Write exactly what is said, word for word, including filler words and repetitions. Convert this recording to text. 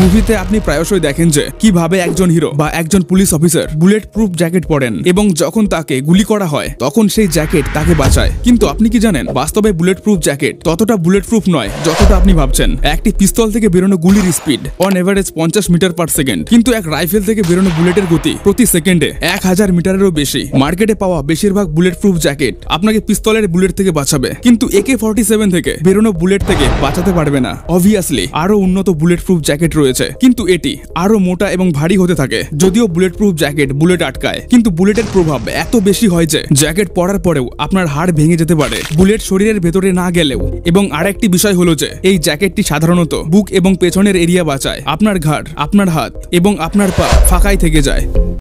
মুভিতে আপনি প্রায়শই দেখেন যে কিভাবে একজন হিরো বা একজন police officer bullet proof jacket পরেন এবং যখন তাকে গুলি করা হয় তখন সেই জ্যাকেট তাকে বাঁচায়। কিন্তু আপনি কি জানেন, বাস্তবে বুলেট প্রুফ জ্যাকেট ততটা বুলেট প্রুফ নয় যতটা আপনি ভাবছেন। একটি পিস্তল থেকে বেরোনো গুলির স্পিড অন এভারেজ পঞ্চাশ মিটার পার সেকেন্ড, কিন্তু এক রাইফেল থেকে বেরোনো বুলেটের গতি প্রতি সেকেন্ডে এক হাজার মিটারেরও বেশি। মার্কেটে পাওয়া বেশিরভাগ বুলেট প্রুফ জ্যাকেট আপনাকে পিস্তলের বুলেট থেকে বাঁচাবে, কিন্তু একে ফর্টি সেভেন থেকে বেরোনো বুলেট থেকে বাঁচাতে পারবে না। অবভিয়াসলি আরো উন্নত বুলেট প্রুফ জ্যাকেট রয়েছে, কিন্তু এটি আরো মোটা এবং ভারী হতে থাকে। যদিও বুলেট প্রুফ জ্যাকেট বুলেট আটকায়, কিন্তু বুলেটের প্রভাব এত বেশি হয় যে জ্যাকেট পরার পরেও আপনার হাড় ভেঙে যেতে পারে, বুলেট শরীরের ভেতরে না গেলেও। এবং আরেকটি বিষয় হলো যে এই জ্যাকেটটি সাধারণত বুক এবং পেছনের এরিয়া বাঁচায়। আপনার ঘাড়, আপনার হাত এবং আপনার পা ফাঁকাই থেকে যায়।